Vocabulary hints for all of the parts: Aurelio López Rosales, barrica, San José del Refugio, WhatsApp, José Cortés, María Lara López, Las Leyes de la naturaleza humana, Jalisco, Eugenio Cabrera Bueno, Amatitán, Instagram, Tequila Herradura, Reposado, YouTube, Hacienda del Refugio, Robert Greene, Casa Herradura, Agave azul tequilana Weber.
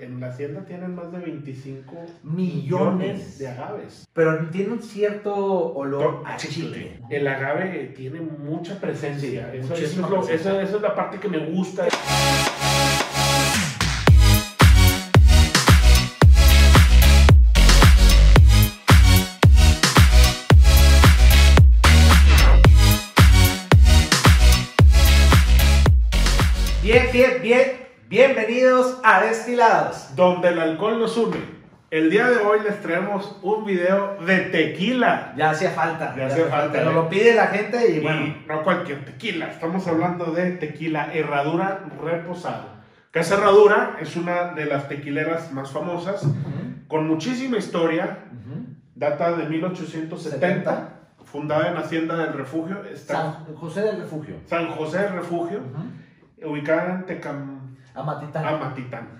En la hacienda tienen más de 25 millones de agaves. Pero tiene un cierto olor a chicle. El agave tiene mucha presencia. Sí, eso es la parte que me gusta. Bienvenidos a Destilados, donde el alcohol nos une. El día de hoy les traemos un video de tequila. Ya hacía falta. Ya hacía falta. Nos lo pide la gente y bueno. No cualquier tequila. Estamos hablando de Tequila Herradura Reposado. Casa Herradura es una de las tequileras más famosas, con muchísima historia. Data de 1870. Fundada en Hacienda del Refugio. San José del Refugio. San José del Refugio. Ubicada en Amatitán,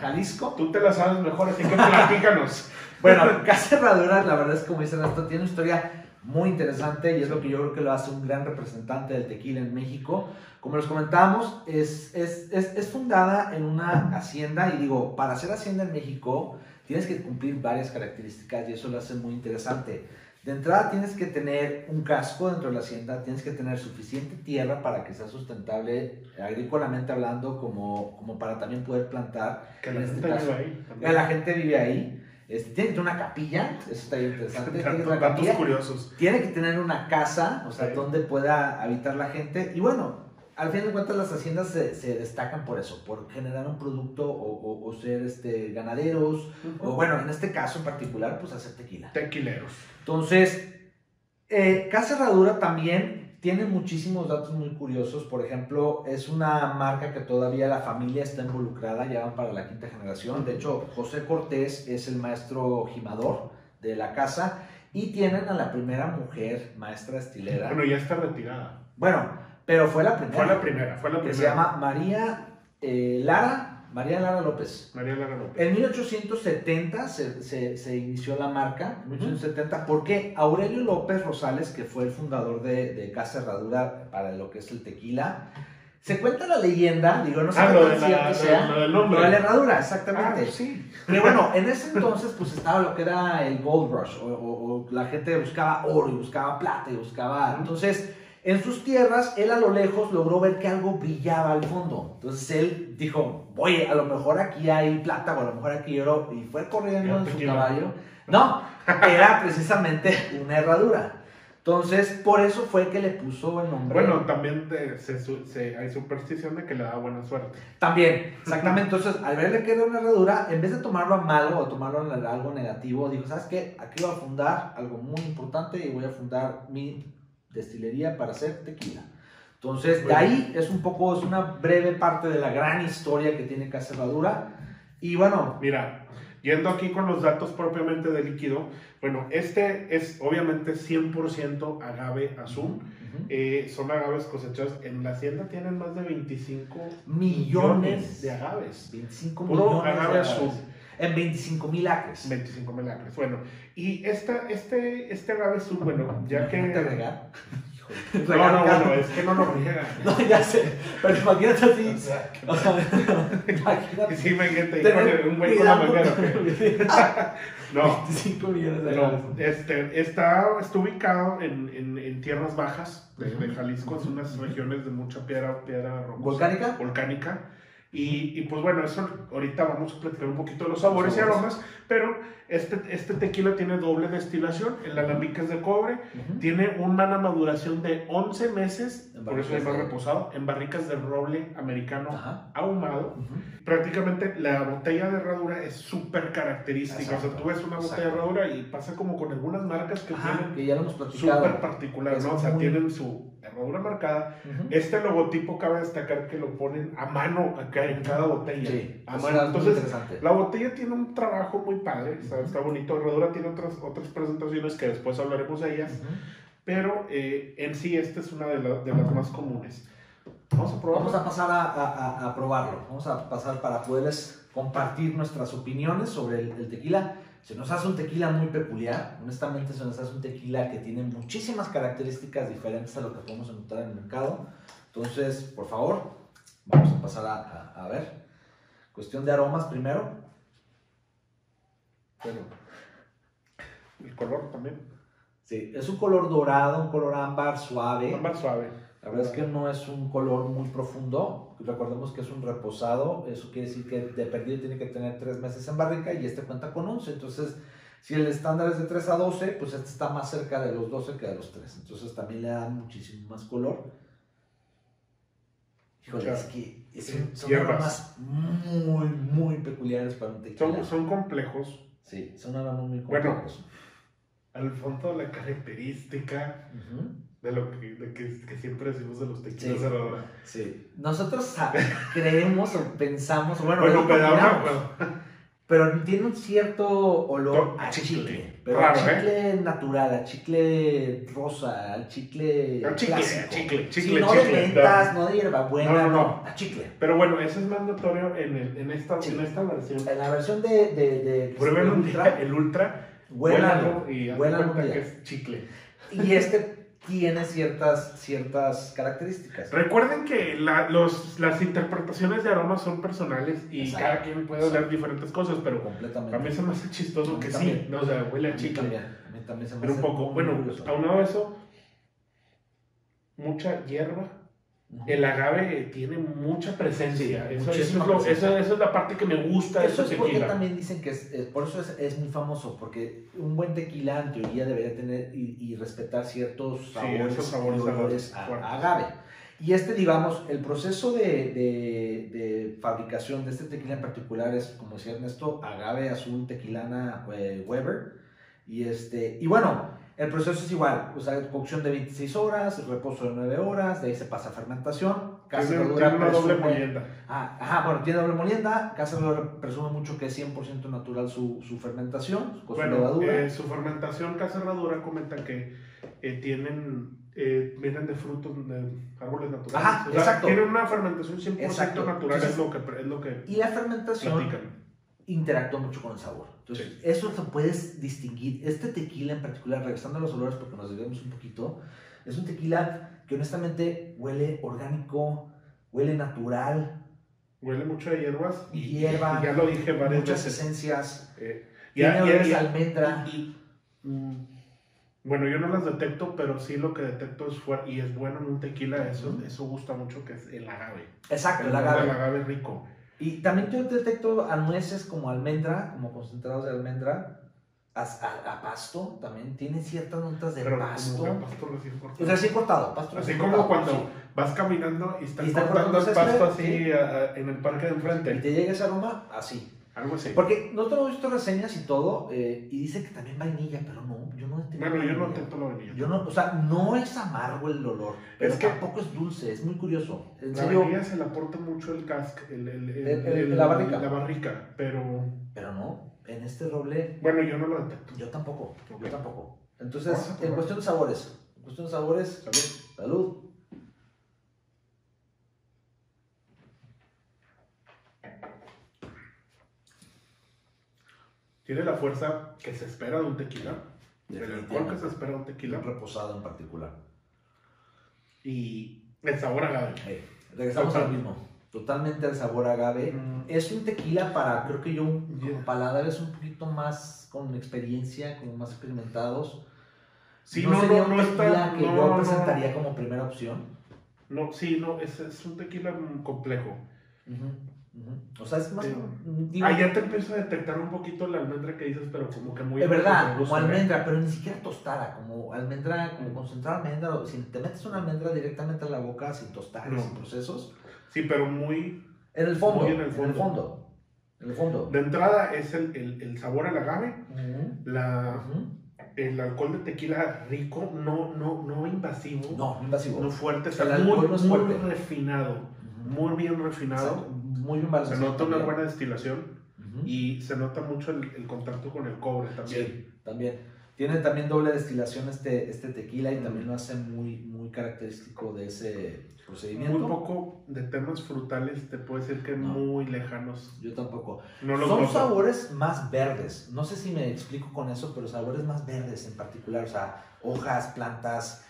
Jalisco. Tú te la sabes mejor, así que platícanos. Bueno, Casa Herradura, la verdad es como dicen, tiene una historia muy interesante y es lo que yo creo que lo hace un gran representante del tequila en México. Como les comentábamos, es fundada en una hacienda, y digo, para ser hacienda en México tienes que cumplir varias características y eso lo hace muy interesante. De entrada tienes que tener un casco dentro de la hacienda, tienes que tener suficiente tierra para que sea sustentable agrícolamente hablando, como para también poder plantar. Que la gente vive ahí. La gente vive ahí. Tiene que tener una capilla, eso está bien interesante. Datos curiosos. Tiene que tener una casa, o sea, donde pueda habitar la gente. Y bueno, al fin de cuentas las haciendas se destacan por eso, por generar un producto o ser ganaderos, o bueno, en este caso en particular, pues hacer tequila. Tequileros. Entonces, Casa Herradura también tiene muchísimos datos muy curiosos. Por ejemplo, es una marca que todavía la familia está involucrada, ya van para la quinta generación. De hecho, José Cortés es el maestro jimador de la casa y tienen a la primera mujer maestra destilera. Bueno, ya está retirada. Bueno, pero fue la primera. Fue la primera. Se llama María Lara López. En 1870 se inició la marca. 1870, porque Aurelio López Rosales, que fue el fundador de Casa Herradura para lo que es el tequila, se cuenta la leyenda, digo, no sé lo de la herradura, exactamente. Ah, sí. Pero bueno, en ese entonces pues estaba lo que era el Gold Rush, o la gente buscaba oro y buscaba plata y buscaba... Entonces... En sus tierras, él a lo lejos logró ver que algo brillaba al fondo. Entonces él dijo, oye, a lo mejor aquí hay plata o a lo mejor aquí oro. Y fue corriendo en su caballo. No, era precisamente una herradura. Entonces, por eso fue que le puso el nombre. Bueno, también hay superstición de que le da buena suerte. También, exactamente. Entonces, al verle que era una herradura, en vez de tomarlo a malo o tomarlo a algo negativo, dijo, ¿sabes qué? Aquí voy a fundar algo muy importante y voy a fundar mi... destilería para hacer tequila. Entonces, de ahí es una breve parte de la gran historia que tiene Casa Herradura. Y bueno, mira, yendo aquí con los datos propiamente de líquido, bueno, este es obviamente 100% agave azul. Son agaves cosechadas en la hacienda, tienen más de 25 millones de agaves. 25 millones agave azul. En 25,000 acres. 25,000 acres, bueno. Y este agave azul, bueno, ya que... ¿Te regar? No, es que no nos regalan. No, ya sé, pero imagínate así. Imagínate. Sí, imagínate, con un buen con la manguera. No, 25 millones de dólares. Está ubicado en tierras bajas de Jalisco, en unas regiones de mucha piedra rocosa. ¿Volcánica? Volcánica. Y pues bueno, eso ahorita vamos a platicar un poquito de los sabores y aromas, pero este tequila tiene doble destilación, el alambique es de cobre, tiene una maduración de 11 meses, por eso es más reposado, en barricas de roble americano ahumado. Prácticamente la botella de herradura es súper característica. Exacto. O sea, tú ves una botella de herradura y pasa como con algunas marcas que tienen súper particular, ¿no? O sea, tienen su... herradura marcada. Este logotipo cabe destacar que lo ponen a mano acá en cada botella. Sí, a mano. Entonces, la botella tiene un trabajo muy padre, está bonito. Herradura tiene otras presentaciones que después hablaremos de ellas, pero en sí esta es una de las más comunes. Vamos a probarlo. Vamos a pasar a probarlo. Vamos a pasar para poderles compartir nuestras opiniones sobre el tequila. Se nos hace un tequila muy peculiar, honestamente se nos hace un tequila que tiene muchísimas características diferentes a lo que podemos encontrar en el mercado. Entonces, por favor, vamos a pasar a ver Cuestión de aromas primero. Bueno, el color también. Sí, es un color dorado, un color ámbar suave. Ámbar suave. La verdad es que no es un color muy profundo. Recordemos que es un reposado. Eso quiere decir que de perdido tiene que tener 3 meses en barrica y este cuenta con 11. Entonces, si el estándar es de 3 a 12, pues este está más cerca de los 12 que de los 3. Entonces también le da muchísimo más color. Híjole, es que son aromas muy, muy peculiares para un tequila. Son complejos. Sí, son aromas muy complejos. Bueno, al fondo la característica... de lo que siempre decimos de los tequilas Herradura. Sí, sí. Nosotros creemos o pensamos, bueno pero tiene un cierto olor a chicle. Pero claro, a chicle natural, a chicle rosa, al chicle clásico. Chicle, no de ventas, no de hierbabuena, no, a chicle. Pero bueno, eso es mandatorio en esta versión. En la versión de prueben el ultra, huélalo y hazte cuenta que es chicle. Y este tiene ciertas características. Recuerden que las interpretaciones de aromas son personales y cada quien puede hablar diferentes cosas, pero a mí se me hace chistoso que sí, no, o sea, huele a chicle. A mí también se me hace. Pero un poco, bueno, aunado a eso, mucha hierba. El agave tiene mucha presencia. Sí, eso es la parte que me gusta. Eso es porque también dicen que por eso es muy famoso, porque un buen tequila en teoría debería tener y respetar ciertos sabores a agave. Y digamos, el proceso de fabricación de este tequila en particular es, como decía Ernesto, agave azul tequilana Weber. Y bueno, el proceso es igual, o sea, cocción de 26 horas, reposo de 9 horas, de ahí se pasa a fermentación. Casa Herradura tiene una doble molienda. Tiene doble molienda. Casa Herradura presume mucho que es 100% natural su fermentación, su levadura. Su fermentación, Casa Herradura comentan que vienen de frutos de árboles naturales. Tiene una fermentación 100% natural. Entonces, es lo que y la fermentación interactúa mucho con el sabor. Entonces, eso lo puedes distinguir. Este tequila en particular, regresando a los olores porque nos debemos un poquito, es un tequila que honestamente huele orgánico, huele natural. Huele mucho a hierbas. Ya lo dije varias veces. Muchas esencias. Tiene almendra. Bueno, yo no las detecto, pero sí lo que detecto es fuerte y es bueno en un tequila. Eso gusta mucho, que es el agave. Exacto, el agave. El agave rico. Y también yo detecto a nueces como almendra, como concentrados de almendra, a pasto, también tiene ciertas notas de pasto. Pasto recién cortado. Así como cuando vas caminando y estás cortando el pasto en el parque de enfrente. Y te llega ese aroma así. Algo así. Porque nosotros hemos visto reseñas y todo, y dice que también vainilla, pero no, yo no detecto. Bueno, yo no detecto la vainilla. O sea, no es amargo el olor, pero tampoco es dulce, es muy curioso. La vainilla se la aporta mucho el cask, la barrica, pero... Pero no, en este roble... Bueno, yo no lo detecto. Yo tampoco, Entonces, en cuestión de sabores, Salud. Tiene la fuerza que se espera de un tequila, el alcohol que se espera de un tequila. Reposado en particular. Y el sabor agave. Regresamos al mismo. Totalmente el sabor agave. Es un tequila para, creo que yo, paladares un poquito más con experiencia, como más experimentados. Sí, no sería un tequila que yo presentaría como primera opción. No, sí, no, es un tequila complejo. O sea, es más... ya te empiezo a detectar un poquito la almendra que dices, pero como que muy... Es verdad, como almendra, pero ni siquiera tostada, como almendra, como concentrada almendra. Si te metes una almendra directamente a la boca, sin tostar, sin procesos. Sí, pero muy... En el fondo, De entrada es el sabor al agave, el alcohol de tequila rico, no invasivo. No fuerte, muy refinado, muy bien refinado. Muy bien balanceado. Se nota una buena destilación y se nota mucho el contacto con el cobre también. Sí, también. Tiene también doble destilación este tequila y también lo hace muy, muy característico de ese procedimiento. Muy poco de temas frutales, te puedo decir que muy lejanos. Yo tampoco. Son sabores más verdes. No sé si me explico con eso, pero sabores más verdes en particular. O sea, hojas, plantas,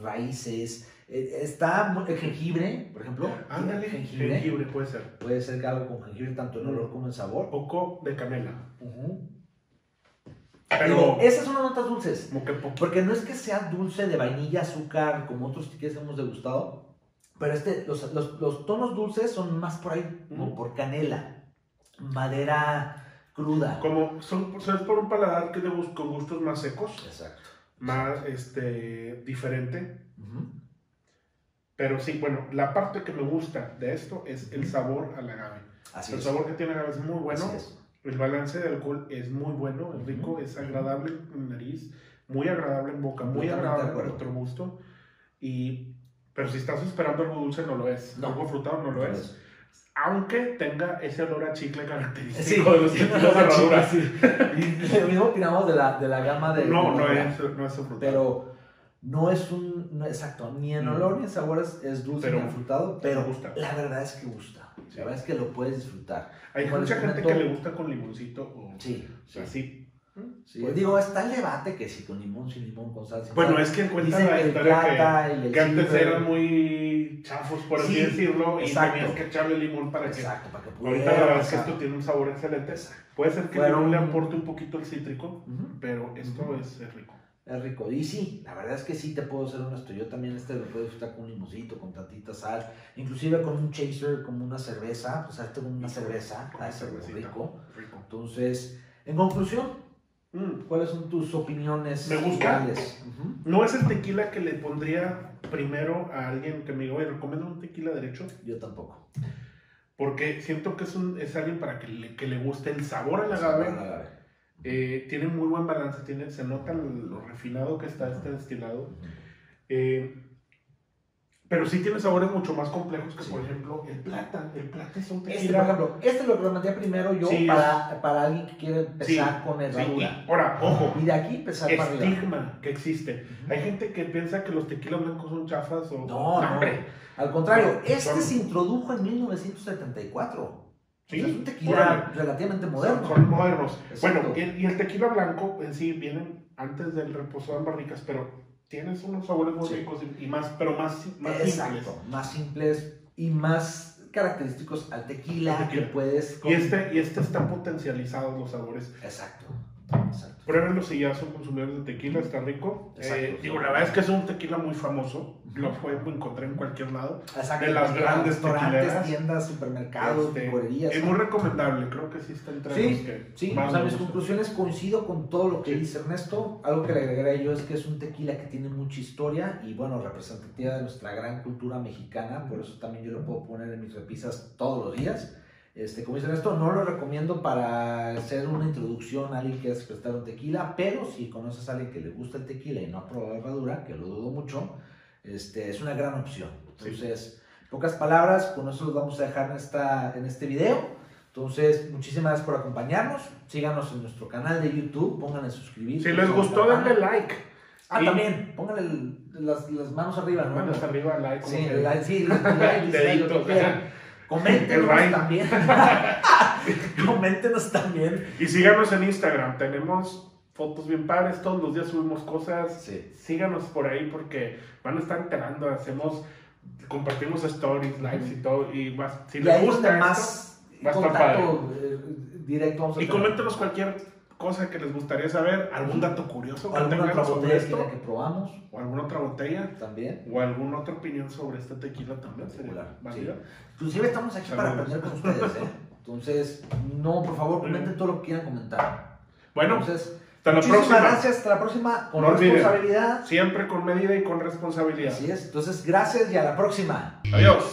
raíces... Está el jengibre, por ejemplo. Ándale, jengibre puede ser. Puede ser algo con jengibre, tanto en olor como en sabor. Poco de canela. Pero digo, esas son las notas dulces. Como que poco. Porque no es que sea dulce de vainilla, azúcar, como otros que hemos degustado. Pero los tonos dulces son más por ahí, como por canela, madera cruda. Como son por un paladar que con gustos más secos. Exacto. Más diferente. Pero sí, bueno, la parte que me gusta de esto es el sabor al agave. El sabor que tiene el agave es muy bueno. El balance de alcohol es muy bueno, es rico, es agradable en nariz, muy agradable en boca, muy agradable en nuestro gusto. Pero si estás esperando algo dulce, no lo es. Algo frutado, no lo es. Aunque tenga ese olor a chicle característico de los tequilas Herradura. Y lo mismo tiramos de la gama de... No es frutado. Pero no es exacto, ni en olor ni en sabor es dulce ni frutado, pero gusta. La verdad es que gusta. Sí. La verdad es que lo puedes disfrutar. Hay mucha gente que le gusta con limoncito o así. Sí, digo, está el debate que si con limón, sin limón, con salsa. Bueno, es que encuentran la historia que antes eran muy chafos, por así decirlo, y tenías que echarle limón para que ahorita la verdad es que esto tiene un sabor excelente. Puede ser que el limón le aporte un poquito el cítrico, pero esto es rico. Es rico, y sí, la verdad es que sí te puedo ser honesto, yo también lo puedo disfrutar con un limoncito, con tantita sal, inclusive con un chaser, como una cerveza, o sea, tengo una cerveza, es rico. Entonces, en conclusión, ¿cuáles son tus opiniones? Me gusta. No es el tequila que le pondría primero a alguien que me diga, oye, ¿recomiendo un tequila derecho? Yo tampoco. Porque siento que es alguien para que le guste el sabor al agave. Tiene muy buen balance, se nota lo refinado que está este destilado. Pero sí tiene sabores mucho más complejos que, por ejemplo, el plata. El plata es un tequila. Por ejemplo, lo planteé primero yo para alguien que quiere empezar con herradura. Ahora, ojo. Y de aquí empezar para arriba. Estigma que existe. Hay gente que piensa que los tequilas blancos son chafas o... No. Al contrario, se introdujo en 1974. Sí, es un tequila relativamente moderno. Son modernos. Exacto. Bueno, y el tequila blanco en sí vienen antes del reposado en barricas, pero... Tienes unos sabores muy ricos y más simples. Más simples y más característicos al tequila que puedes... Y están potencializados los sabores. Exacto. Pruébenlo si ya son consumidores de tequila, está rico. La verdad es que es un tequila muy famoso. Lo encontré en cualquier lado. Exacto. De las grandes restaurantes, tiendas, supermercados, licorerías. Es muy recomendable, creo que sí está entre los que... Mis conclusiones coincido con todo lo que dice Ernesto. Algo que le agregaré yo es que es un tequila que tiene mucha historia y, bueno, representativa de nuestra gran cultura mexicana. Por eso también yo lo puedo poner en mis repisas todos los días. Como dicen esto, no lo recomiendo para hacer una introducción a alguien que es prestar un tequila, pero si conoces a alguien que le gusta el tequila y no ha probado herradura, que lo dudo mucho, es una gran opción. Entonces, en pocas palabras, con eso los vamos a dejar en este video. Entonces, muchísimas gracias por acompañarnos. Síganos en nuestro canal de YouTube, pónganle suscribir. Si les gustó, denle like. También, pónganle las manos arriba, ¿no? Manos arriba, like. Sí, like, like. Coméntenos también. Coméntenos también. Y síganos en Instagram. Tenemos fotos bien padres. Todos los días subimos cosas. Síganos por ahí porque van a estar enterando. Compartimos stories, likes y todo. Y si les gusta más contacto directo. Y coméntenos cualquier cosa que les gustaría saber, algún dato curioso que tengan sobre esto, que probamos, o alguna otra botella también, o alguna otra opinión sobre este tequila también sería válida. Inclusive estamos aquí para aprender con ustedes, entonces por favor comenten todo lo que quieran comentar. Bueno, entonces hasta la próxima. Muchísimas gracias, hasta la próxima, con responsabilidad, siempre con medida y con responsabilidad. Así es, entonces gracias y a la próxima. Adiós.